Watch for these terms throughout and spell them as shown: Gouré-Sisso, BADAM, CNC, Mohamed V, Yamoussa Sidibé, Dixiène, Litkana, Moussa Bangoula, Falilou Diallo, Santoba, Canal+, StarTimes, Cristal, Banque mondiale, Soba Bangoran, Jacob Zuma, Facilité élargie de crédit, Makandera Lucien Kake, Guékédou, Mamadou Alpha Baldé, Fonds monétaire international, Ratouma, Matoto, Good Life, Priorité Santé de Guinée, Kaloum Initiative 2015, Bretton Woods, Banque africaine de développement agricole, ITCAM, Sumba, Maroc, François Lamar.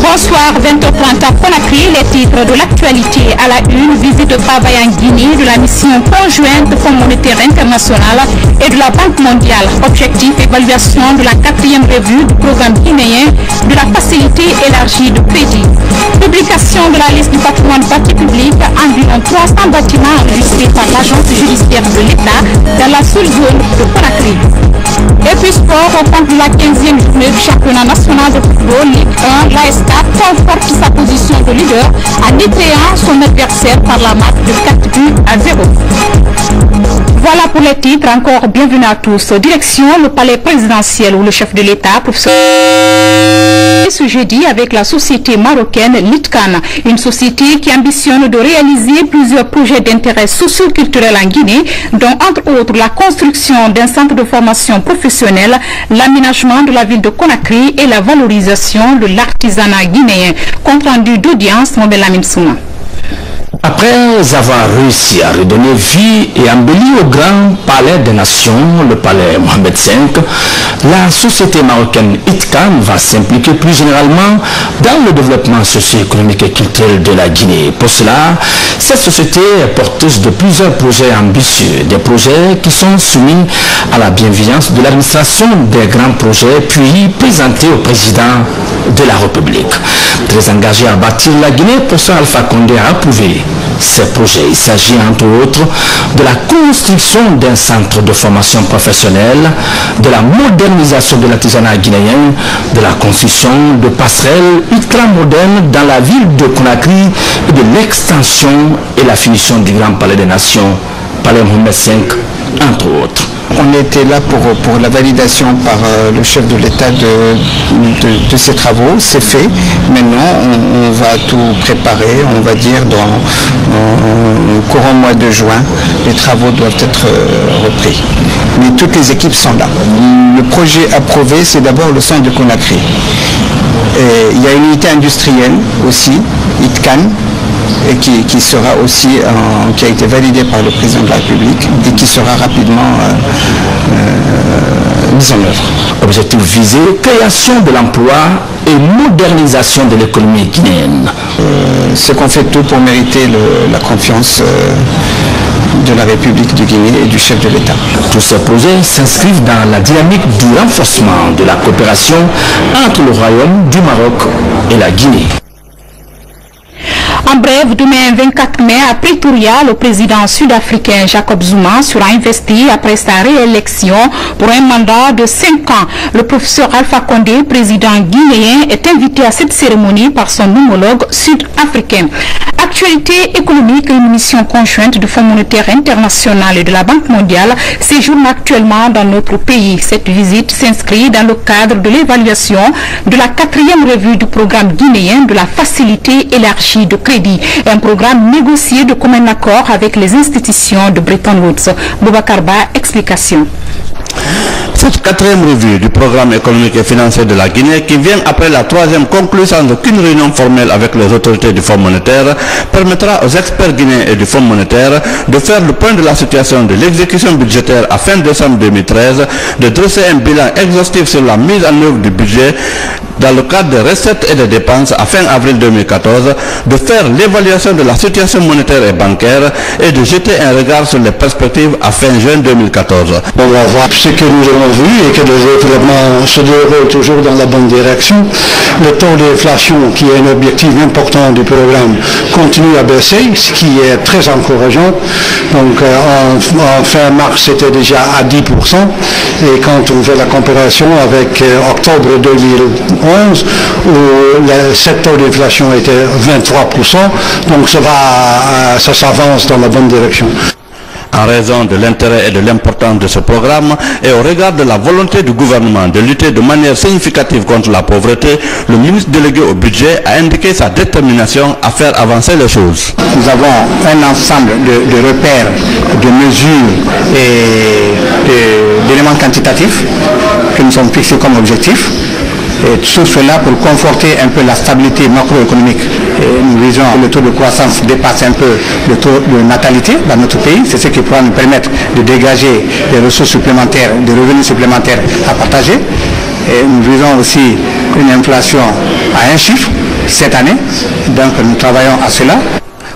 Bonsoir, 20h30 à Conakry, les titres de l'actualité à la une, visite de travail en Guinée de la mission conjointe Fonds monétaire international et de la Banque mondiale. Objectif, évaluation de la 4e revue du programme guinéen de la Facilité élargie de crédit. Publication de la liste du patrimoine bâti public, environ 300 bâtiments enregistrés par l'agence judiciaire de l'État dans la sous-zone de Conakry. Et puis sport, au compte de la 15e journée du championnat national de football, Ligue 1, la SEG conforte sa position de leader en détrayant son adversaire par la marque de 4-0. Voilà pour les titres, encore bienvenue à tous. Direction le palais présidentiel où le chef de l'État pour ce jeudi avec la société marocaine Litkana, une société qui ambitionne de réaliser plusieurs projets d'intérêt socio-culturel en Guinée, dont entre autres la construction d'un centre de formation professionnelle, l'aménagement de la ville de Conakry et la valorisation de l'artisanat guinéen. Compte rendu d'audience, Mamelamine Camara. Après avoir réussi à redonner vie et embellir au grand palais des nations, le palais Mohamed V, la société marocaine ITCAM va s'impliquer plus généralement dans le développement socio-économique et culturel de la Guinée. Pour cela, cette société est porteuse de plusieurs projets ambitieux, des projets qui sont soumis à la bienveillance de l'administration des grands projets, puis présentés au président de la République. Très engagé à bâtir la Guinée, pour ça Alpha Condé a approuvé ces projets. Il s'agit entre autres de la construction d'un centre de formation professionnelle, de la modernisation de l'artisanat guinéen, de la construction de passerelles ultramodernes dans la ville de Conakry et de l'extension et la finition du Grand Palais des Nations, Palais Mohamed V, entre autres. On était là pour la validation par le chef de l'État de ces travaux, c'est fait. Maintenant, on va tout préparer, on va dire dans le courant mois de juin, les travaux doivent être repris. Mais toutes les équipes sont là. Le projet approuvé, c'est d'abord le centre de Conakry. Et il y a une unité industrielle aussi, ITCAN, et qui sera aussi, qui a été validé par le président de la République et qui sera rapidement mise en œuvre. Objectif visé, création de l'emploi et modernisation de l'économie guinéenne. C'est qu'on fait tout pour mériter la confiance de la République de Guinée et du chef de l'État. Tous ces projets s'inscrivent dans la dynamique du renforcement de la coopération entre le royaume du Maroc et la Guinée. En bref, demain 24 mai, à Pretoria, le président sud-africain Jacob Zuma sera investi après sa réélection pour un mandat de 5 ans. Le professeur Alpha Condé, président guinéen, est invité à cette cérémonie par son homologue sud-africain. Actualité économique, une mission conjointe du Fonds monétaire international et de la Banque mondiale séjourne actuellement dans notre pays. Cette visite s'inscrit dans le cadre de l'évaluation de la 4e revue du programme guinéen de la Facilité élargie de crédit, un programme négocié de commun accord avec les institutions de Bretton Woods. Boba Karba, explication. Cette 4e revue du programme économique et financier de la Guinée, qui vient après la 3e conclue sans aucune réunion formelle avec les autorités du Fonds monétaire, permettra aux experts guinéens et du Fonds monétaire de faire le point de la situation de l'exécution budgétaire à fin décembre 2013, de dresser un bilan exhaustif sur la mise en œuvre du budget dans le cadre des recettes et des dépenses à fin avril 2014, de faire l'évaluation de la situation monétaire et bancaire et de jeter un regard sur les perspectives à fin juin 2014. On va voir ce que nous avons vu et que le développement se déroule toujours dans la bonne direction. Le taux d'inflation, qui est un objectif important du programme, continue à baisser, ce qui est très encourageant. Donc en fin mars, c'était déjà à 10%. Et quand on fait la comparaison avec octobre 2011, où cette taux d'inflation était 23%, donc ça s'avance dans la bonne direction. En raison de l'intérêt et de l'importance de ce programme et au regard de la volonté du gouvernement de lutter de manière significative contre la pauvreté, le ministre délégué au budget a indiqué sa détermination à faire avancer les choses. Nous avons un ensemble de repères, de mesures et d'éléments quantitatifs que nous sommes fixés comme objectifs. Et tout cela pour conforter un peu la stabilité macroéconomique. Nous visons que le taux de croissance dépasse un peu le taux de natalité dans notre pays. C'est ce qui pourra nous permettre de dégager des ressources supplémentaires, des revenus supplémentaires à partager. Et nous visons aussi une inflation à un chiffre cette année, donc nous travaillons à cela.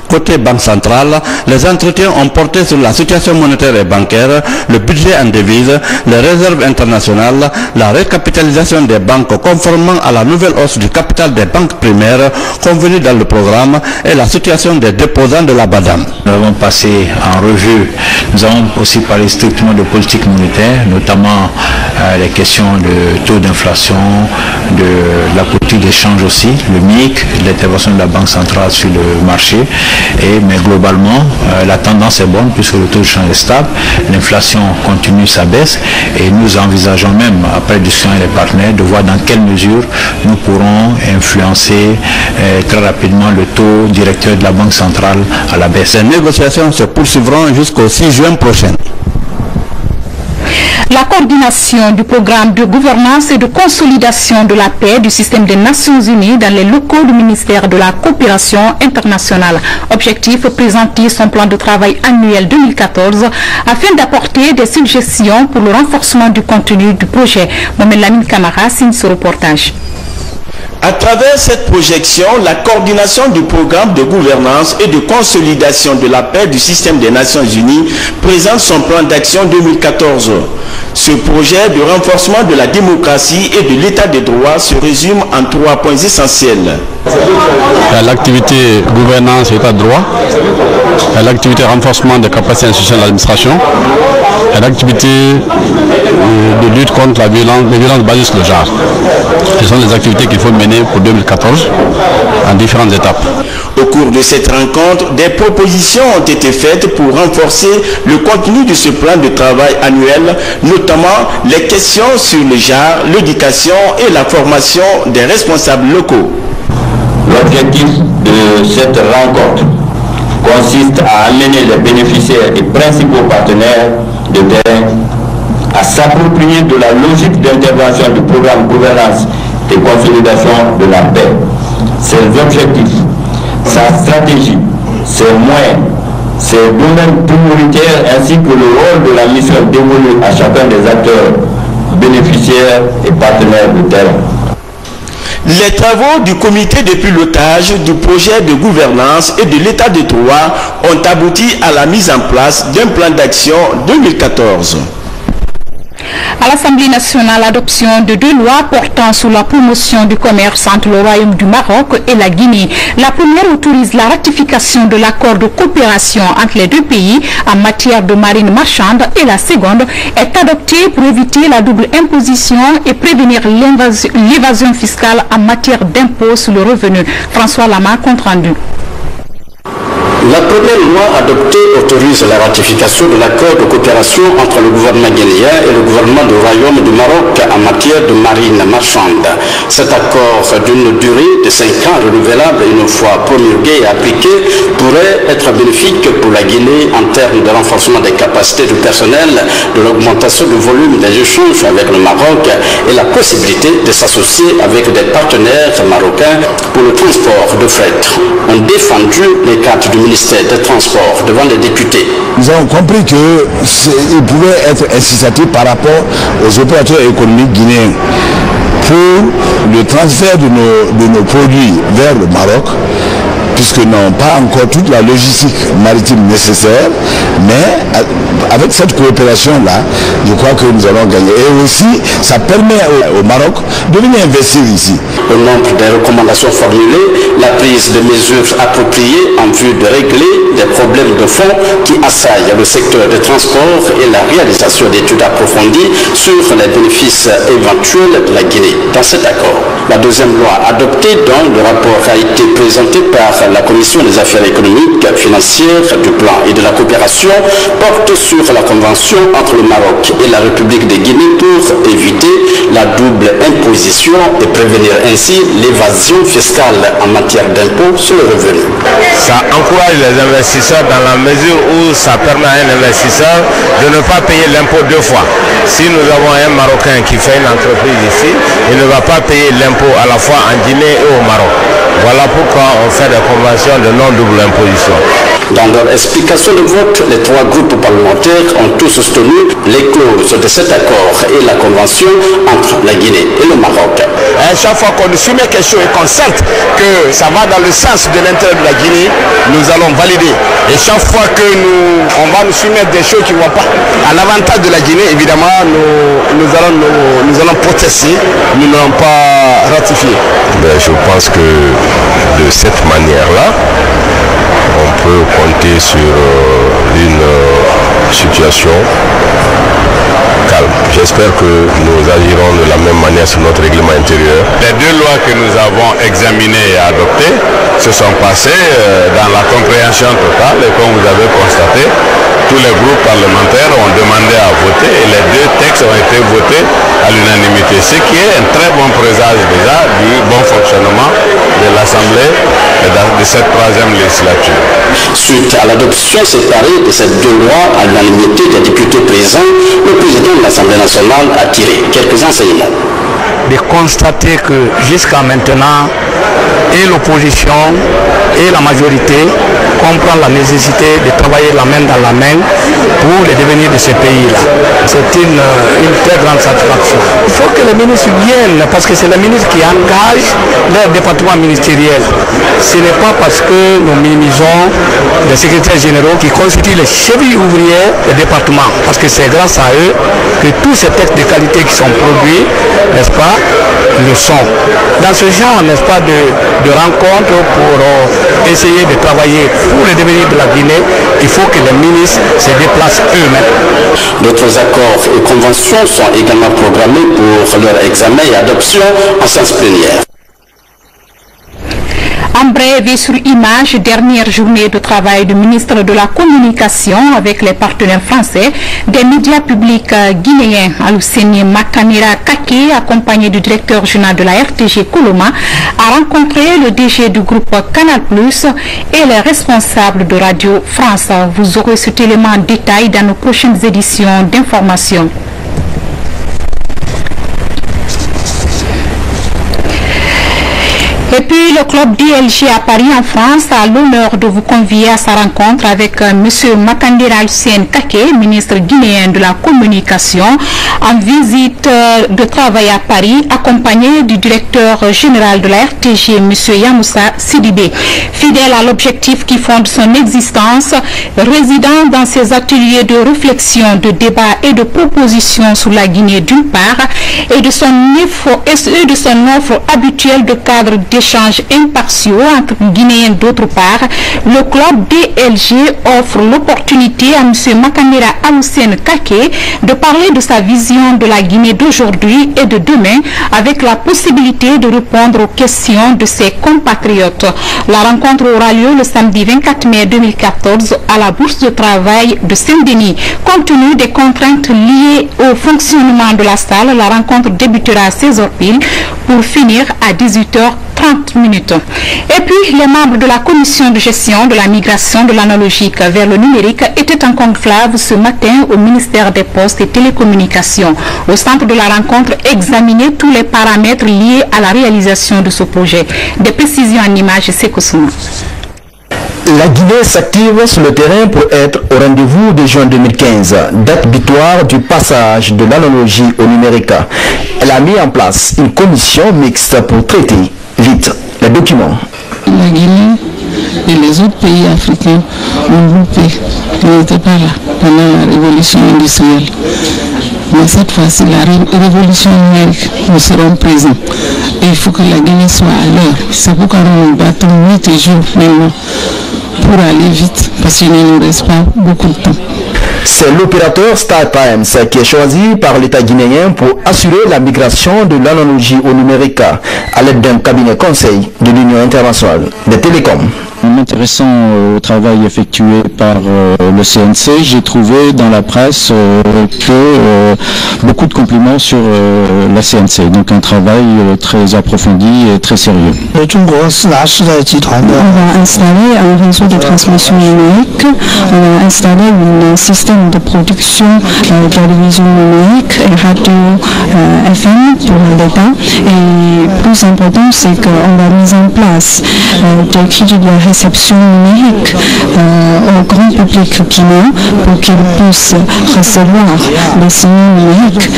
Côté Banque centrale, les entretiens ont porté sur la situation monétaire et bancaire, le budget en devise, les réserves internationales, la recapitalisation des banques conformément à la nouvelle hausse du capital des banques primaires convenue dans le programme et la situation des déposants de la BADAM. Nous avons passé en revue, nous avons aussi parlé strictement de politique monétaire, notamment les questions de taux d'inflation, de la politique d'échange aussi, le MIC, l'intervention de la Banque centrale sur le marché. Mais globalement, la tendance est bonne puisque le taux de change est stable, l'inflation continue sa baisse et nous envisageons même, après discussion avec les partenaires, de voir dans quelle mesure nous pourrons influencer très rapidement le taux directeur de la Banque centrale à la baisse. Les négociations se poursuivront jusqu'au 6 juin prochain. La coordination du programme de gouvernance et de consolidation de la paix du système des Nations Unies dans les locaux du ministère de la coopération internationale. Objectif, présenter son plan de travail annuel 2014 afin d'apporter des suggestions pour le renforcement du contenu du projet. Mamelamine Camara signe ce reportage. À travers cette projection, la coordination du programme de gouvernance et de consolidation de la paix du système des Nations Unies présente son plan d'action 2014. Ce projet de renforcement de la démocratie et de l'état de droit se résume en 3 points essentiels. L'activité gouvernance et état de droit, l'activité renforcement des capacités institutionnelles de l'administration, l'activité de lutte contre la violence, les violences basées sur le genre. Ce sont les activités qu'il faut mener pour 2014 en différentes étapes. Au cours de cette rencontre, des propositions ont été faites pour renforcer le contenu de ce plan de travail annuel, notamment les questions sur le genre, l'éducation et la formation des responsables locaux. L'objectif de cette rencontre consiste à amener les bénéficiaires et principaux partenaires de terrain à s'approprier de la logique d'intervention du programme gouvernance et consolidation de la paix, ses objectifs, sa stratégie, ses moyens, ses domaines prioritaires ainsi que le rôle de la mission dévolue à chacun des acteurs, bénéficiaires et partenaires de terrain. Les travaux du comité de pilotage du projet de gouvernance et de l'état de droit ont abouti à la mise en place d'un plan d'action 2014. À l'Assemblée nationale, l'adoption de 2 lois portant sur la promotion du commerce entre le Royaume du Maroc et la Guinée. La première autorise la ratification de l'accord de coopération entre les 2 pays en matière de marine marchande et la seconde est adoptée pour éviter la double imposition et prévenir l'évasion fiscale en matière d'impôts sur le revenu. François Lamar, compte rendu. La première loi adoptée autorise la ratification de l'accord de coopération entre le gouvernement guinéen et le gouvernement du Royaume du Maroc en matière de marine marchande. Cet accord d'une durée de 5 ans renouvelable une fois promulgué et appliqué pourrait être bénéfique pour la Guinée en termes de renforcement des capacités du personnel, de l'augmentation du volume des échanges avec le Maroc et la possibilité de s'associer avec des partenaires marocains pour le transport de fret. On défendu les cadres du ministère des Transports devant les députés. Nous avons compris qu'ils pouvaient être incitatifs par rapport aux opérateurs économiques guinéens pour le transfert de nos produits vers le Maroc, puisque nous n'avons pas encore toute la logistique maritime nécessaire, mais avec cette coopération-là, je crois que nous allons gagner. Et aussi, ça permet au Maroc de venir investir ici. Au nombre des recommandations formulées, la prise de mesures appropriées en vue de régler des problèmes de fond qui assaillent le secteur des transports et la réalisation d'études approfondies sur les bénéfices éventuels de la Guinée dans cet accord. La deuxième loi adoptée, dont le rapport a été présenté par la Commission des affaires économiques, financières, du plan et de la coopération, porte sur la convention entre le Maroc et la République de Guinée pour éviter la double imposition et prévenir ainsi l'évasion fiscale en matière d'impôts sur le revenu. Ça encourage les investisseurs dans la mesure où ça permet à un investisseur de ne pas payer l'impôt 2 fois. Si nous avons un Marocain qui fait une entreprise ici, il ne va pas payer l'impôt à la fois en Guinée et au Maroc. Voilà pourquoi on fait des conventions de non-double imposition. Dans leur explication de vote, les trois groupes parlementaires ont tous soutenu les clauses de cet accord et la convention entre la Guinée et le Maroc. À chaque fois qu'on soumet quelque chose et qu'on sente que ça va dans le sens de l'intérêt de la Guinée, nous allons valider. Et chaque fois que on va nous soumettre des choses qui ne vont pas à l'avantage de la Guinée, évidemment, nous allons protester, nous n'allons pas ratifier. Ben, je pense que de cette manière-là, on peut compter sur une situation calme. J'espère que nous agirons de la même manière sur notre règlement intérieur. Les deux lois que nous avons examinées et adoptées se sont passées dans la compréhension totale et comme vous avez constaté, tous les groupes parlementaires ont demandé à voter et les deux textes ont été votés à l'unanimité, ce qui est un très bon présage déjà du bon fonctionnement de l'Assemblée de cette troisième législature. Suite à l'adoption séparée de ces deux lois à l'unanimité des députés présents, le président de l'Assemblée nationale a tiré quelques enseignements. De constater que jusqu'à maintenant, et l'opposition et la majorité comprend la nécessité de travailler la main dans la main pour le devenir de ce pays-là. C'est une très grande satisfaction. Il faut que les ministres viennent parce que c'est les ministres qui engagent leur département ministériel. Ce n'est pas parce que nous minimisons les secrétaires généraux qui constituent les chevilles ouvrières des départements, parce que c'est grâce à eux que tous ces textes de qualité qui sont produits, n'est-ce pas, le sont. Dans ce genre, n'est-ce pas, de rencontres pour essayer de travailler pour le devenir de la Guinée, il faut que les ministres se déplacent eux-mêmes. D'autres accords et conventions sont également programmés pour leur examen et adoption en séance plénière. En bref et sur image, dernière journée de travail du ministre de la Communication avec les partenaires français des médias publics guinéens. Alousseni Makanera Kake, accompagné du directeur général de la RTG Koloma, a rencontré le DG du groupe Canal+, et les responsables de Radio France. Vous aurez cet élément en détail dans nos prochaines éditions d'information. Et puis le club DLG à Paris en France a l'honneur de vous convier à sa rencontre avec M. Makandera Lucien Kake, ministre guinéen de la Communication, en visite de travail à Paris, accompagné du directeur général de la RTG, M. Yamoussa Sidibé. Fidèle à l'objectif qui fonde son existence, résident dans ses ateliers de réflexion, de débat et de propositions sur la Guinée d'une part, et de son offre habituelle de cadre d'échange impartiaux entre Guinéens d'autre part, le club DLG offre l'opportunité à M. Makanera Aloussène Kake de parler de sa vision de la Guinée d'aujourd'hui et de demain avec la possibilité de répondre aux questions de ses compatriotes. La rencontre aura lieu le samedi 24 mai 2014 à la Bourse de Travail de Saint-Denis. Compte tenu des contraintes liées au fonctionnement de la salle, la rencontre débutera à 16h pile pour finir à 18h30. Et puis, les membres de la commission de gestion de la migration de l'analogique vers le numérique étaient en conclave ce matin au ministère des Postes et Télécommunications. Au centre de la rencontre, examiner tous les paramètres liés à la réalisation de ce projet. Des précisions en images, Cécosun. La Guinée s'active sur le terrain pour être au rendez-vous de juin 2015, date butoir du passage de l'analogie au numérique. Elle a mis en place une commission mixte pour traiter vite les documents. La Guinée et les autres pays africains ont groupé, qui n'étaient pas là pendant la révolution industrielle. Mais cette fois-ci, la révolution numérique, nous serons présents. Et il faut que la Guinée soit à l'heure. C'est pourquoi nous nous battons nuit et jour maintenant pour aller vite, parce qu'il ne nous reste pas beaucoup de temps. C'est l'opérateur StarTimes qui est choisi par l'État guinéen pour assurer la migration de l'analogie au numérique à l'aide d'un cabinet conseil de l'Union internationale des télécoms. M'intéressant au travail effectué par le CNC, j'ai trouvé dans la presse beaucoup de compliments sur la CNC. Donc un travail très approfondi et très sérieux. On va installer un réseau de transmission numérique, on va installer un système de production de télévision numérique et radio FM pour l'État. Et plus important, c'est qu'on va mettre en place de perception numérique au grand public guinéen pour qu'il puisse recevoir les signaux numériques.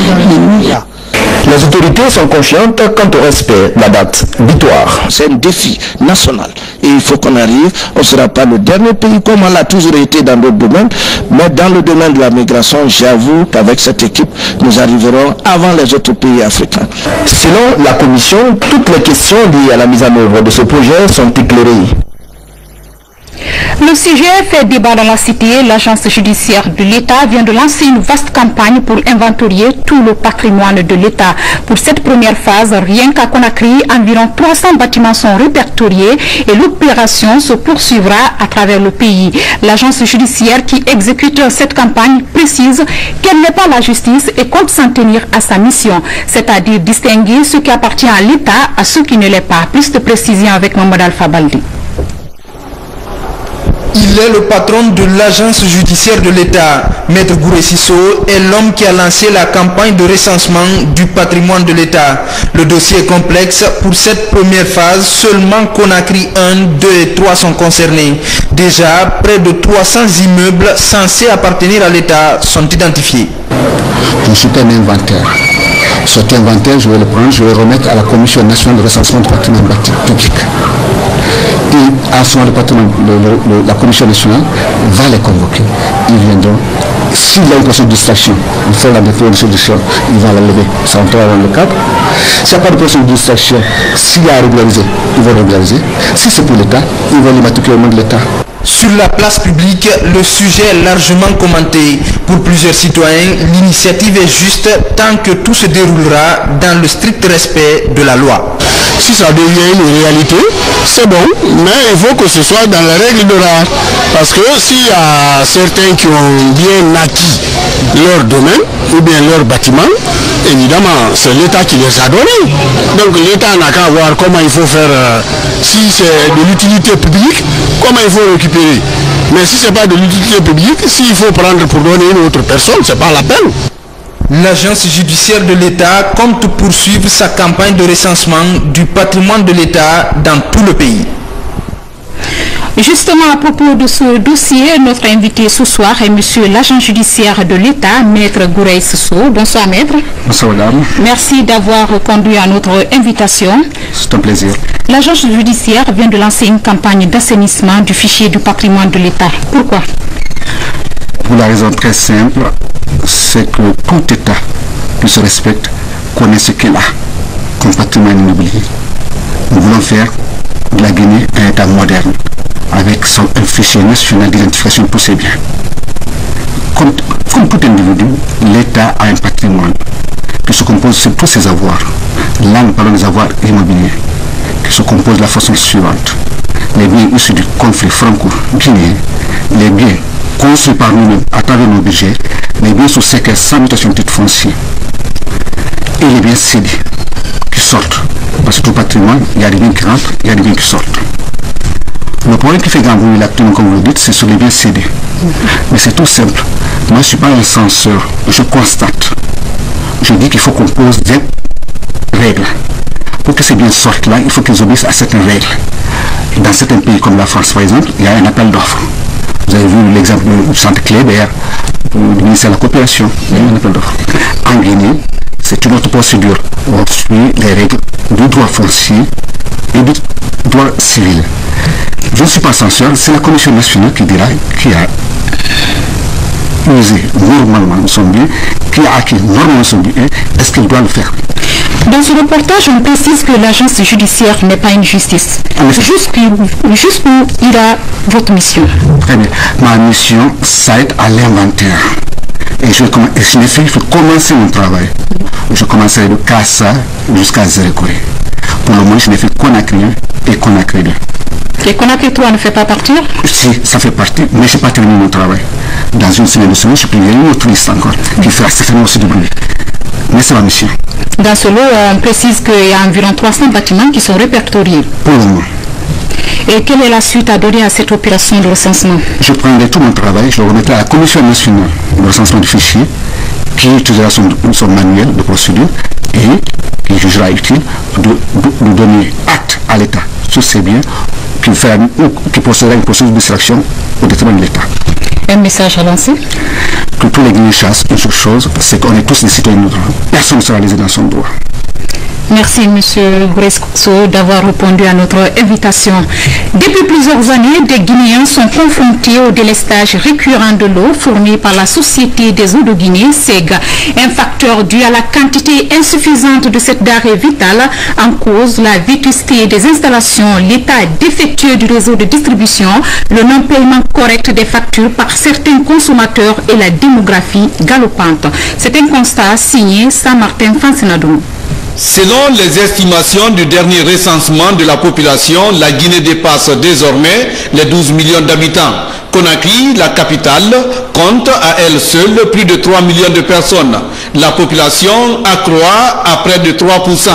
Les autorités sont conscientes quant au respect de la date butoir. C'est un défi national et il faut qu'on arrive. On ne sera pas le dernier pays comme on l'a toujours été dans d'autres domaines, mais dans le domaine de la migration, j'avoue qu'avec cette équipe, nous arriverons avant les autres pays africains. Selon la Commission, toutes les questions liées à la mise en œuvre de ce projet sont éclairées. Le sujet fait débat dans la cité. L'agence judiciaire de l'État vient de lancer une vaste campagne pour inventorier tout le patrimoine de l'État. Pour cette première phase, rien qu'à Conakry, environ 300 bâtiments sont répertoriés et l'opération se poursuivra à travers le pays. L'agence judiciaire qui exécute cette campagne précise qu'elle n'est pas la justice et compte s'en tenir à sa mission, c'est-à-dire distinguer ce qui appartient à l'État à ce qui ne l'est pas. Plus de précision avec Mamadou Alpha Baldé. Il est le patron de l'agence judiciaire de l'État. Maître Gouré-Sisso est l'homme qui a lancé la campagne de recensement du patrimoine de l'État. Le dossier est complexe. Pour cette première phase, seulement Conakry 1, 2 et 3 sont concernés. Déjà, près de 300 immeubles censés appartenir à l'État sont identifiés. C'est un inventaire. Cet inventaire, je vais le prendre, je vais le remettre à la Commission nationale de recensement du patrimoine public. Et à ce moment, la Commission nationale va les convoquer. Ils viendront. S'il y a une question de distraction, il faut la définition de distraction, il va la lever. Ça entrera dans le cadre. S'il n'y a pas de question de distraction, s'il y a à régulariser, ils vont régulariser. Si c'est pour l'État, ils vont l'immatriculer au nom de l'État. Sur la place publique, le sujet est largement commenté. Pour plusieurs citoyens, l'initiative est juste tant que tout se déroulera dans le strict respect de la loi. Si ça devient une réalité, c'est bon, mais il faut que ce soit dans les règles de l'art. Parce que s'il y a certains qui ont bien acquis leur domaine ou bien leur bâtiment, évidemment, c'est l'État qui les a donnés. Donc l'État n'a qu'à voir comment il faut faire, si c'est de l'utilité publique, comment il faut récupérer. Mais si ce n'est pas de l'utilité publique, s'il faut prendre pour donner une autre personne, ce n'est pas la peine. L'agence judiciaire de l'État compte poursuivre sa campagne de recensement du patrimoine de l'État dans tout le pays. Justement, à propos de ce dossier, notre invité ce soir est monsieur l'agent judiciaire de l'État, Maître Gouré-Sisso. Bonsoir, Maître. Bonsoir, madame. Merci d'avoir répondu à notre invitation. C'est un plaisir. L'agence judiciaire vient de lancer une campagne d'assainissement du fichier du patrimoine de l'État. Pourquoi? Pour la raison très simple, c'est que tout État qui se respecte connaît ce qu'il a comme patrimoine immobilier. Nous voulons faire de la Guinée un État moderne, avec son fichier national d'identification pour ses biens. Comme tout individu, l'État a un patrimoine qui se compose de tous ses avoirs. Là, nous parlons des avoirs immobiliers qui se composent de la façon suivante. Les biens issus du conflit franco-guinéen, les biens construits par nous-mêmes à travers nos budgets, les biens sous séquestre sans mutation de titre foncier et les biens cédés qui sortent. Parce que tout patrimoine, il y a des biens qui rentrent, il y a des biens qui sortent. Le problème qui fait gambouiller la toune, comme vous le dites, c'est sur les biens cédés. Mais c'est tout simple. Moi, je ne suis pas un censeur. Je constate. Je dis qu'il faut qu'on pose des règles. Pour que ces biens sortent là, il faut qu'ils obéissent à certaines règles. Dans certains pays comme la France, par exemple, il y a un appel d'offres. Vous avez vu l'exemple du centre Kléber, du ministère de la Coopération. Il y a eu un appel d'offres. En Guinée, c'est une autre procédure. On suit les règles du droit foncier et du droit civil. Je ne suis pas censeur, c'est la Commission nationale qui dira qui a usé normalement son bien, qui a acquis normalement son bien, est-ce qu'il doit le faire? Dans ce reportage, on précise que l'agence judiciaire n'est pas une justice. Juste pour dire votre mission. Très bien. Ma mission, ça aide à l'inventaire. Et il faut commencer mon travail. Je commencerai de Kassa jusqu'à Zérekoué. Pour le moment, je n'ai fait Conakry et Conakry 2. Et Conakry 3 ne fait pas partir? Si, ça fait partie, mais je n'ai pas terminé mon travail. Dans une semaine de semaine, je prendrai une autre liste encore, qui fera certainement aussi du bruit. Mais c'est ma mission. Dans ce lot, on précise qu'il y a environ 300 bâtiments qui sont répertoriés. Pour le moment. Et quelle est la suite à donner à cette opération de recensement? Je prendrai tout mon travail, je le remettrai à la Commission nationale de recensement du fichier, qui utilisera son manuel de procédure et qui jugera utile de donner acte à l'État sur ses biens qui procédera à une procédure de sélection au détriment de l'État. Un message à lancer? Que tous les Guinéens chassent une seule chose, c'est qu'on est tous des citoyens de notre droit. Personne ne sera lésé dans son droit. Merci M. Gouré-Sisso d'avoir répondu à notre invitation. Depuis plusieurs années, des Guinéens sont confrontés au délestage récurrent de l'eau fournie par la Société des eaux de Guinée, SEG. Un facteur dû à la quantité insuffisante de cette denrée vitale en cause la vétusté des installations, l'état défectueux du réseau de distribution, le non-paiement correct des factures par certains consommateurs et la démographie galopante. C'est un constat signé Saint-Martin-Fansinadou. Selon les estimations du dernier recensement de la population, la Guinée dépasse désormais les 12 millions d'habitants. Conakry, la capitale, compte à elle seule plus de 3 millions de personnes. La population accroît à près de 3%.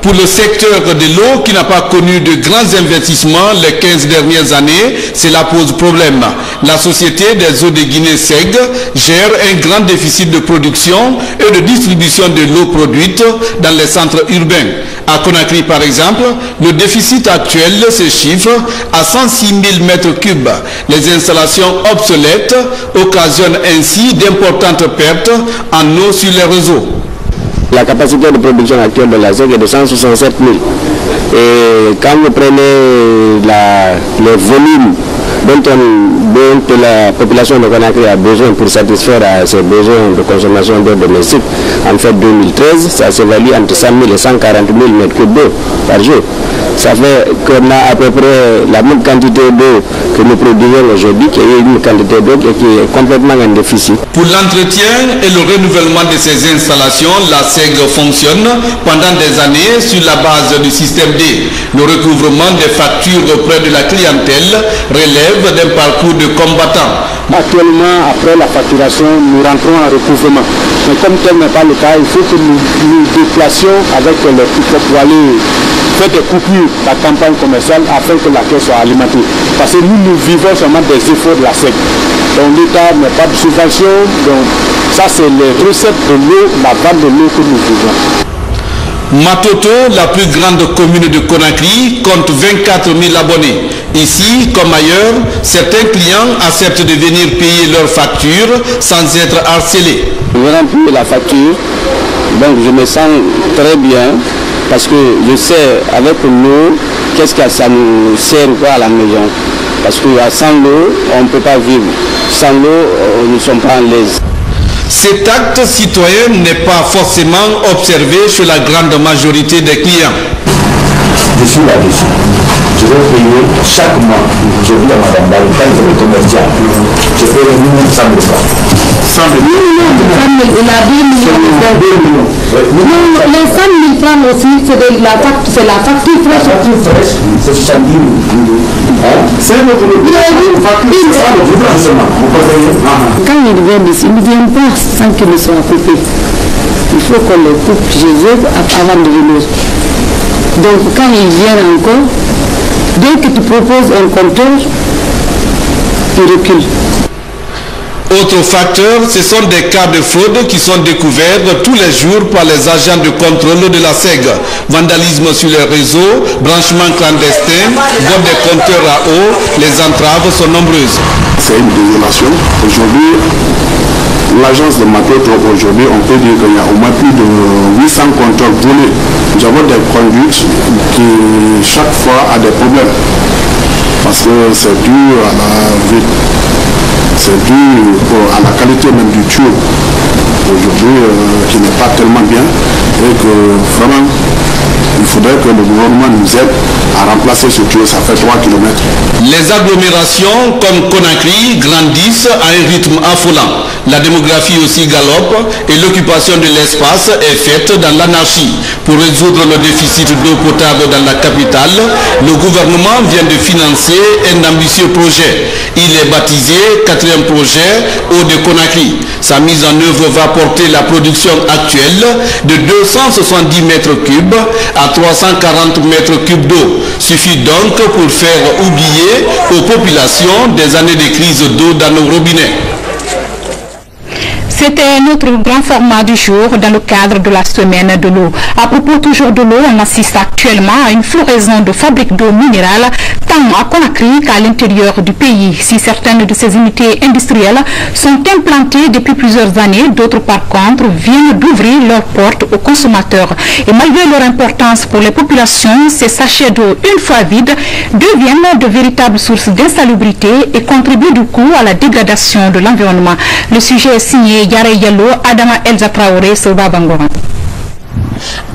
Pour le secteur de l'eau qui n'a pas connu de grands investissements les 15 dernières années, cela pose problème. La Société des eaux de Guinée SEG gère un grand déficit de production et de distribution de l'eau produite dans les centres urbains. À Conakry par exemple, le déficit actuel se chiffre à 106 000 m3. Les installations obsolètes occasionnent ainsi d'importantes pertes en eau sur les réseaux. La capacité de production actuelle de la zone est de 167 000. Et quand vous prenez le volume dont la population de Conakry a besoin pour satisfaire à ses besoins de consommation d'eau domestique, en fait 2013, ça s'évalue entre 100 000 et 140 000 m3 d'eau par jour. Ça fait qu'on a à peu près la même quantité d'eau que nous produisons aujourd'hui, qui est une quantité d'eau qui est complètement en déficit. Pour l'entretien et le renouvellement de ces installations, la SEG fonctionne pendant des années sur la base du système D. Le recouvrement des factures auprès de la clientèle relève d'un parcours de combattant. Actuellement, après la facturation, nous rentrons en recouvrement. Mais comme tel n'est pas le cas, il faut que nous déplacions avec les piquets pour aller faire des coupures de la campagne commerciale afin que la caisse soit alimentée. Parce que nous vivons seulement des efforts de la SEG. Donc l'État n'a pas de subvention. Donc ça, c'est les recettes de l'eau, la vente de l'eau que nous vivons. Matoto, la plus grande commune de Conakry, compte 24 000 abonnés. Ici, comme ailleurs, certains clients acceptent de venir payer leurs factures sans être harcelés. Je remplis la facture, donc je me sens très bien parce que je sais avec l'eau qu'est-ce que ça nous sert quoi à la maison. Parce que sans l'eau, on ne peut pas vivre. Sans l'eau, nous ne sommes pas à l'aise. Cet acte citoyen n'est pas forcément observé chez la grande majorité des clients. Je suis là-dessus. Je vais payer chaque mois. Je dis à Madame Barry, quand je vais commercial, je paye le minimum 100 000 francs. 100 000 francs. Il a 2 millions. Les 100 000 francs aussi, c'est la facture fraîche. La facture fraîche, c'est 70 000. C'est votre Quand ils viennent ici, ils ne viennent pas sans qu'ils soient coupés. Il faut qu'on les coupe, je veux, avant de venir. Donc quand ils viennent encore, dès que tu proposes un compteur, ils reculent. Autre facteur, ce sont des cas de fraude qui sont découverts tous les jours par les agents de contrôle de la SEG. Vandalisme sur les réseaux, branchement clandestin, vol des compteurs à eau, les entraves sont nombreuses. C'est une désolation. Aujourd'hui, l'agence de Matoto, aujourd'hui, on peut dire qu'il y a au moins plus de 800 compteurs volés. Nous avons des conduites qui, chaque fois, a des problèmes. Parce que c'est dû à la vie. C'est dû à la qualité même du tuyau aujourd'hui qui n'est pas tellement bien et que vraiment il faudrait que le gouvernement nous aide à remplacer ce tuyau, ça fait 3 km. Les agglomérations comme Conakry grandissent à un rythme affolant. La démographie aussi galope et l'occupation de l'espace est faite dans l'anarchie. Pour résoudre le déficit d'eau potable dans la capitale, le gouvernement vient de financer un ambitieux projet. Il est baptisé 4e projet Eau de Conakry. Sa mise en œuvre va porter la production actuelle de 270 m3 à 340 m3 d'eau. Suffit donc pour faire oublier aux populations des années de crise d'eau dans nos robinets. C'était notre grand format du jour dans le cadre de la semaine de l'eau. À propos toujours de l'eau, on assiste actuellement à une floraison de fabriques d'eau minérale. tant à Conakry qu'à l'intérieur du pays. Si certaines de ces unités industrielles sont implantées depuis plusieurs années, d'autres par contre viennent d'ouvrir leurs portes aux consommateurs. Et malgré leur importance pour les populations, ces sachets d'eau, une fois vides, deviennent de véritables sources d'insalubrité et contribuent du coup à la dégradation de l'environnement. Le sujet est signé Yare Yalo, Adama Elza Traoré, Soba Bangoran.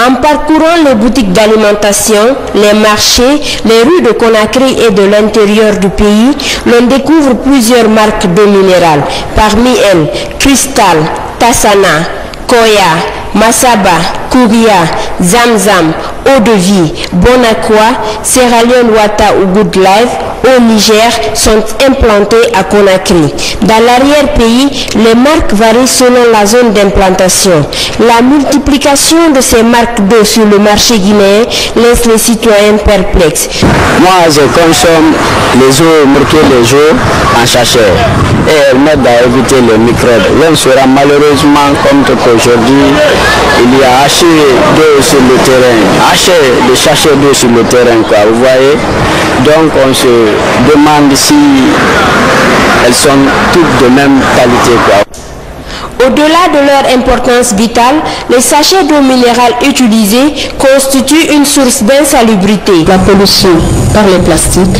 En parcourant les boutiques d'alimentation, les marchés, les rues de Conakry et de l'intérieur du pays, l'on découvre plusieurs marques d'eau minérale. Parmi elles, Cristal, Tassana, Koya, Massaba, Koya, Zamzam, Eau de Vie, Bonakwa, Sierra Leone Wata ou Good Life au Niger sont implantés à Conakry. Dans l'arrière-pays, les marques varient selon la zone d'implantation. La multiplication de ces marques d'eau sur le marché guinéen laisse les citoyens perplexes. Moi, je consomme les eaux marquées les eaux en sachet et elles m'aident à éviter les microbes. L'on sera malheureusement compte qu'aujourd'hui, il y a assez d'eau sur le terrain, assez de sachets d'eau sur le terrain, quoi, vous voyez. Donc on se demande si elles sont toutes de même qualité, quoi. Au-delà de leur importance vitale, les sachets d'eau minérale utilisés constituent une source d'insalubrité. La pollution par les plastiques,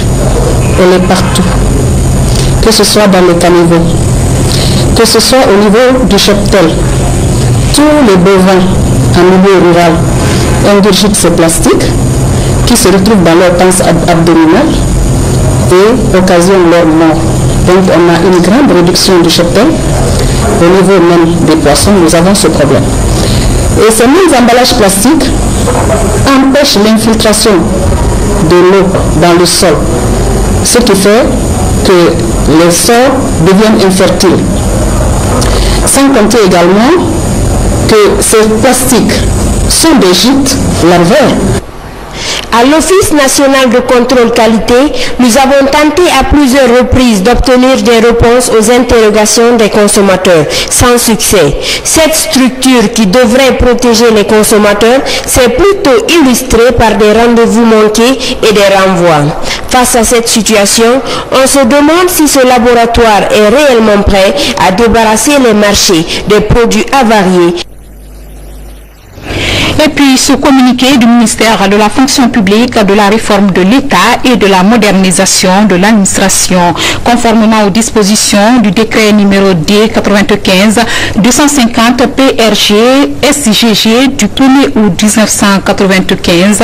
elle est partout, que ce soit dans les caniveaux, que ce soit au niveau du cheptel. Tous les bovins en milieu rural ingurgitent ces plastiques qui se retrouvent dans leur panse abdominale et occasionnent leur mort. Donc on a une grande réduction du cheptel. Au niveau même des poissons, nous avons ce problème. Et ces mêmes emballages plastiques empêchent l'infiltration de l'eau dans le sol, ce qui fait que les sols deviennent infertiles. Sans compter également que ces plastiques sont des gîtes larvaires. À l'Office national de contrôle qualité, nous avons tenté à plusieurs reprises d'obtenir des réponses aux interrogations des consommateurs, sans succès. Cette structure qui devrait protéger les consommateurs s'est plutôt illustrée par des rendez-vous manqués et des renvois. Face à cette situation, on se demande si ce laboratoire est réellement prêt à débarrasser les marchés des produits avariés. Et puis, ce communiqué du ministère de la fonction publique, de la réforme de l'État et de la modernisation de l'administration, conformément aux dispositions du décret numéro D95-250 PRG SGG du 1er août 1995,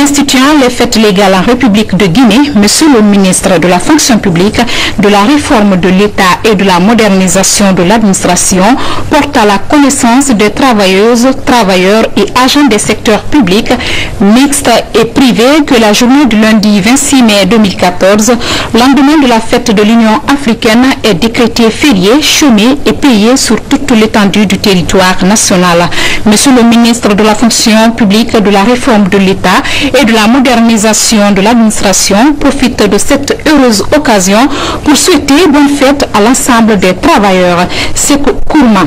instituant les fêtes légales en République de Guinée, Monsieur le ministre de la fonction publique, de la réforme de l'État et de la modernisation de l'administration, porte à la connaissance des travailleuses, travailleurs et agents des secteurs publics, mixtes et privés que la journée du lundi 26 mai 2014, lendemain de la fête de l'Union africaine, est décrétée férié, chômé et payé sur toute l'étendue du territoire national. Monsieur le ministre de la fonction publique, de la réforme de l'État et de la modernisation de l'administration profite de cette heureuse occasion pour souhaiter bonne fête à l'ensemble des travailleurs. Cécosun.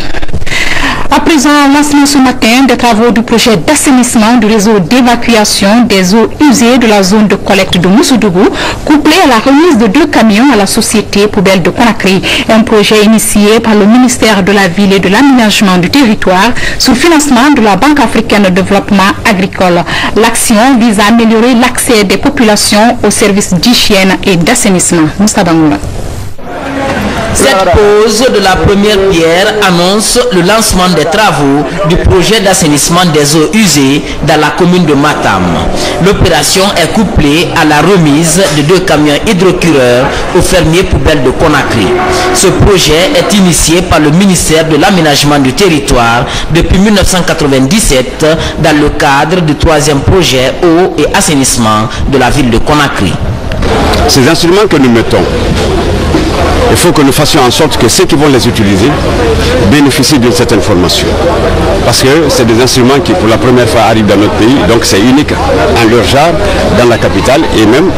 À présent, lancement ce matin des travaux du projet d'assainissement du réseau d'évacuation des eaux usées de la zone de collecte de Moussodougou, couplé à la remise de 2 camions à la société poubelle de Conakry. Un projet initié par le ministère de la Ville et de l'Aménagement du Territoire sous financement de la Banque africaine de développement agricole. L'action vise à améliorer l'accès des populations aux services d'hygiène et d'assainissement. Moussa Bangoula. Cette pose de la première pierre annonce le lancement des travaux du projet d'assainissement des eaux usées dans la commune de Matam. L'opération est couplée à la remise de 2 camions hydrocureurs aux fermiers poubelles de Conakry. Ce projet est initié par le ministère de l'Aménagement du Territoire depuis 1997 dans le cadre du 3e projet eau et assainissement de la ville de Conakry. Ces instruments que nous mettons, il faut que nous fassions en sorte que ceux qui vont les utiliser bénéficient d'une certaine formation. Parce que c'est des instruments qui, pour la première fois, arrivent dans notre pays. Donc c'est unique en leur genre, dans la capitale et même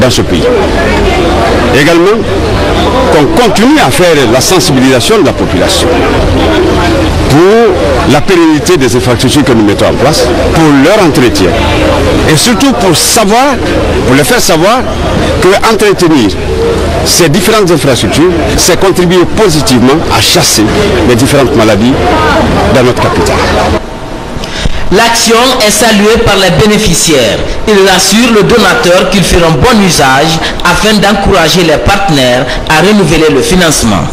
dans ce pays. Également, qu'on continue à faire la sensibilisation de la population. pour la pérennité des infrastructures que nous mettons en place, pour leur entretien. Et surtout pour savoir, pour les faire savoir que entretenir ces différentes infrastructures, c'est contribuer positivement à chasser les différentes maladies dans notre capitale. L'action est saluée par les bénéficiaires. Ils assurent le donateur qu'ils feront bon usage afin d'encourager les partenaires à renouveler le financement.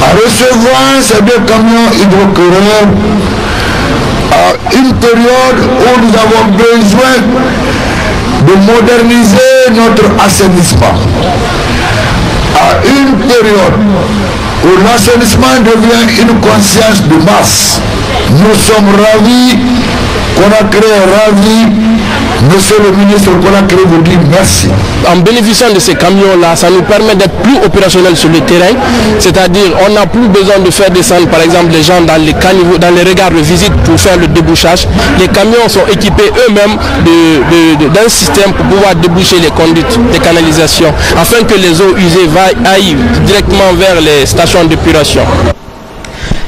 En recevant ces deux camions hydrocureurs, à une période où nous avons besoin de moderniser notre assainissement, à une période où l'assainissement devient une conscience de masse, nous sommes ravis, Conakry est ravi. Monsieur le ministre Conakry vous dit merci. En bénéficiant de ces camions-là, ça nous permet d'être plus opérationnels sur le terrain. C'est-à-dire, on n'a plus besoin de faire descendre, par exemple, les gens dans les caniveaux, dans les regards de visite pour faire le débouchage. Les camions sont équipés eux-mêmes d'un système pour pouvoir déboucher les conduites des canalisations, afin que les eaux usées aillent directement vers les stations d'épuration.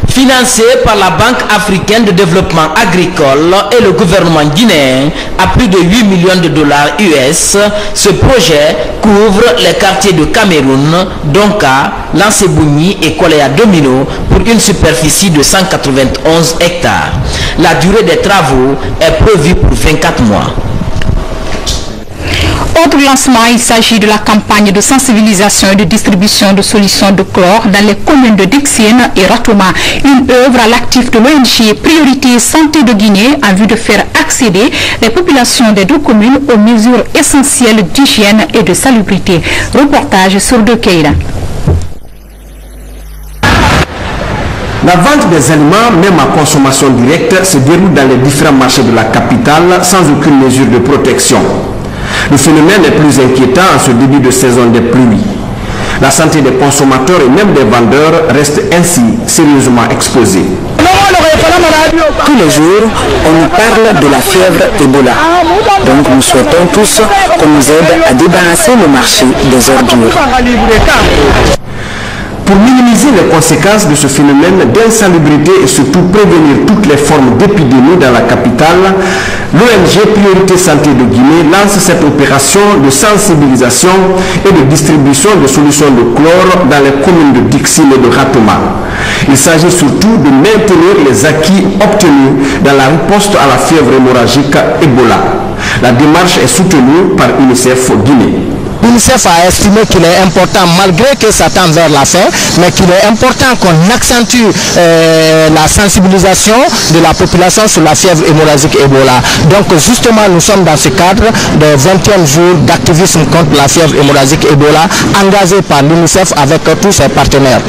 Financé par la Banque africaine de développement agricole et le gouvernement guinéen à plus de 8 millions de dollars US, ce projet couvre les quartiers de Cameroun, Donka, Lansebouni et Kolea Domino pour une superficie de 191 hectares. La durée des travaux est prévue pour 24 mois. Autre lancement, il s'agit de la campagne de sensibilisation et de distribution de solutions de chlore dans les communes de Dixiène et Ratouma. Une œuvre à l'actif de l'ONG Priorité Santé de Guinée en vue de faire accéder les populations des deux communes aux mesures essentielles d'hygiène et de salubrité. Reportage sur De Keira. La vente des aliments, même à consommation directe, se déroule dans les différents marchés de la capitale sans aucune mesure de protection. Le phénomène est plus inquiétant en ce début de saison des pluies. La santé des consommateurs et même des vendeurs reste ainsi sérieusement exposée. Tous les jours, on nous parle de la fièvre Ebola. Donc nous souhaitons tous qu'on nous aide à débarrasser le marché des ordures. Pour minimiser les conséquences de ce phénomène d'insalubrité et surtout prévenir toutes les formes d'épidémie dans la capitale, l'ONG Priorité Santé de Guinée lance cette opération de sensibilisation et de distribution de solutions de chlore dans les communes de Dixiène et de Ratouma. Il s'agit surtout de maintenir les acquis obtenus dans la riposte à la fièvre hémorragique Ebola. La démarche est soutenue par UNICEF Guinée. L'UNICEF a estimé qu'il est important, malgré que ça tend vers la fin, mais qu'il est important qu'on accentue la sensibilisation de la population sur la fièvre hémorragique Ebola. Donc justement, nous sommes dans ce cadre de 21 jours d'activisme contre la fièvre hémorragique Ebola, engagé par l'UNICEF avec tous ses partenaires.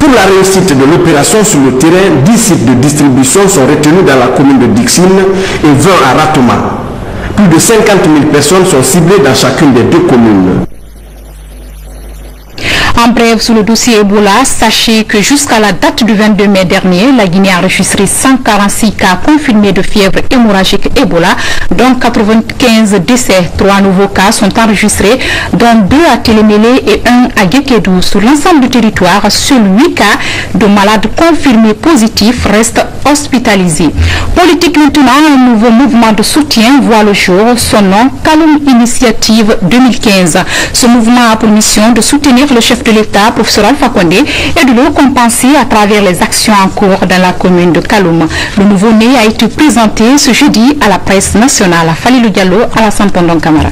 Pour la réussite de l'opération sur le terrain, 10 sites de distribution sont retenus dans la commune de Dixiène et 20 à Ratouma. Plus de 50 000 personnes sont ciblées dans chacune des deux communes. En bref, sur le dossier Ebola, sachez que jusqu'à la date du 22 mai dernier, la Guinée a enregistré 146 cas confirmés de fièvre hémorragique Ebola, dont 95 décès. 3 nouveaux cas sont enregistrés, dont 2 à Télémélé et 1 à Guékédou. Sur l'ensemble du territoire, seuls 8 cas de malades confirmés positifs restent hospitalisés. Politique maintenant, un nouveau mouvement de soutien voit le jour, son nom Kaloum Initiative 2015. Ce mouvement a pour mission de soutenir le chef de l'État, professeur Alpha Condé, et de le compenser à travers les actions en cours dans la commune de Kaloum. Le nouveau-né a été présenté ce jeudi à la presse nationale. Falilou Diallo, à la Saint-Pondon Camara.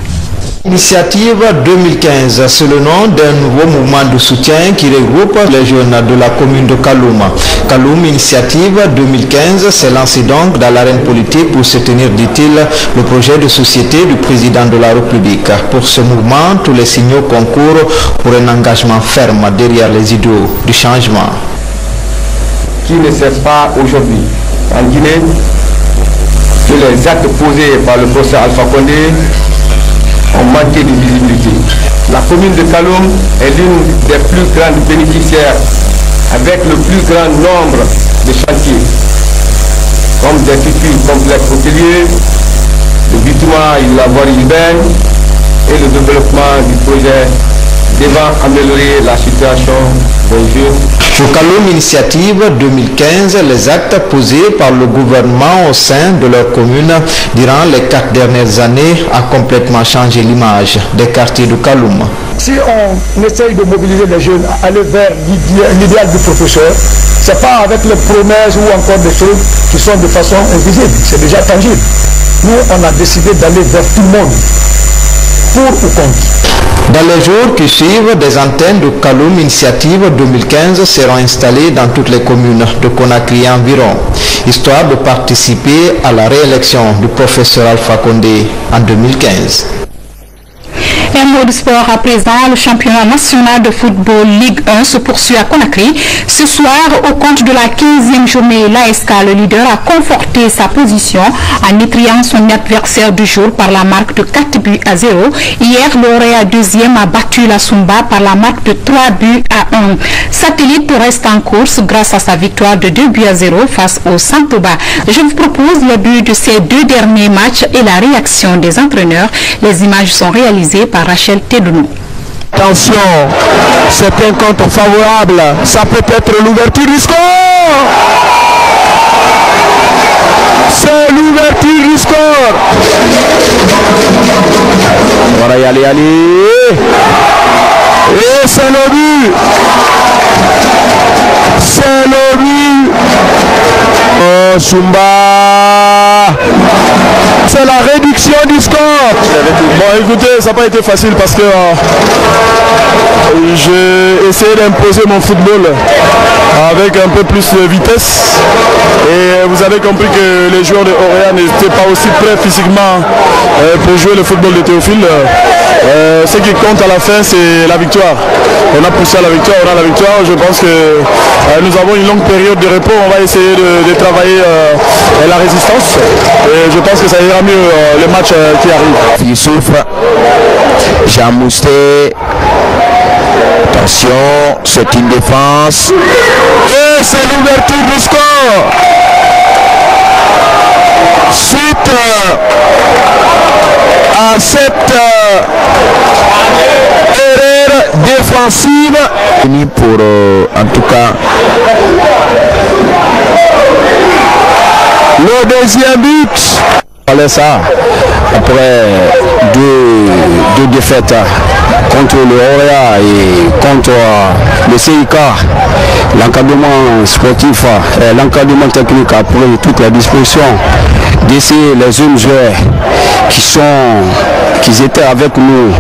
Initiative 2015, c'est le nom d'un nouveau mouvement de soutien qui regroupe les jeunes de la commune de Kaloum. Kaloum Initiative 2015 s'est lancé donc dans l'arène politique pour soutenir, dit-il, le projet de société du président de la République. Pour ce mouvement, tous les signaux concourent pour un engagement ferme derrière les idéaux du changement. Qui ne sait pas aujourd'hui en Guinée que les actes posés par le professeur Alpha Condé ont manqué de visibilité. La commune de Kaloum est l'une des plus grandes bénéficiaires avec le plus grand nombre de chantiers, comme des futurs complexes hôteliers, le bitumen et la voirie urbaine et le développement du projet devant améliorer la situation des jeunes. Sur Kaloum Initiative 2015, les actes posés par le gouvernement au sein de leur commune durant les 4 dernières années a complètement changé l'image des quartiers de Kaloum. Si on essaye de mobiliser les jeunes à aller vers l'idéal du professeur, ce n'est pas avec les promesses ou encore des choses qui sont de façon invisible, c'est déjà tangible. Nous, on a décidé d'aller vers tout le monde, pour ou contre. Dans les jours qui suivent, des antennes de Kaloum Initiative 2015 seront installées dans toutes les communes de Conakry environ, histoire de participer à la réélection du professeur Alpha Condé en 2015. Un mot de sport à présent, le championnat national de football Ligue 1 se poursuit à Conakry. Ce soir, au compte de la 15e journée, l'ASK, le leader, a conforté sa position en étriant son adversaire du jour par la marque de 4 buts à 0. Hier, l'Oréa 2e a battu la Sumba par la marque de 3 buts à 1. Satellite reste en course grâce à sa victoire de 2 buts à 0 face au Santoba. Je vous propose le but de ces 2 derniers matchs et la réaction des entraîneurs. Les images sont réalisées par Rachel Tedounou. Attention, c'est un contre favorable, ça peut être l'ouverture du score. C'est l'ouverture du score. Voilà, allez. Et c'est le but. C'est le but. Oh, Sumba. C'est la réduction du score. Bon, écoutez, ça n'a pas été facile parce que j'ai essayé d'imposer mon football avec un peu plus de vitesse. Et vous avez compris que les joueurs de Oréa n'étaient pas aussi prêts physiquement pour jouer le football de Théophile. Ce qui compte à la fin, c'est la victoire. On a poussé à la victoire, on a la victoire. Je pense que nous avons une longue période de repos. On va essayer de travailler la résistance. Et je pense que ça ira mieux le match qui arrive. Il souffre. Jamousté. Attention, c'est une défense. Et c'est l'ouverture du score. Suite à cette erreur défensive, fini pour en tout cas le deuxième but. Voilà ça. Après deux défaites contre le Oréa et contre le CIK, l'encadrement sportif, l'encadrement technique a pris toute la disposition d'essayer les jeunes joueurs qui étaient avec nous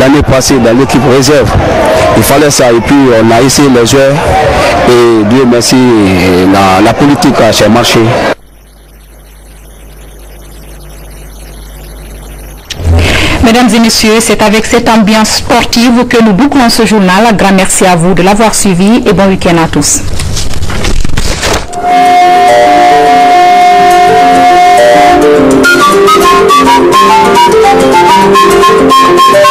l'année passée dans l'équipe réserve. Il fallait ça et puis on a essayé les joueurs et Dieu merci, la politique a marché. Mesdames et messieurs, c'est avec cette ambiance sportive que nous bouclons ce journal. Un grand merci à vous de l'avoir suivi et bon week-end à tous.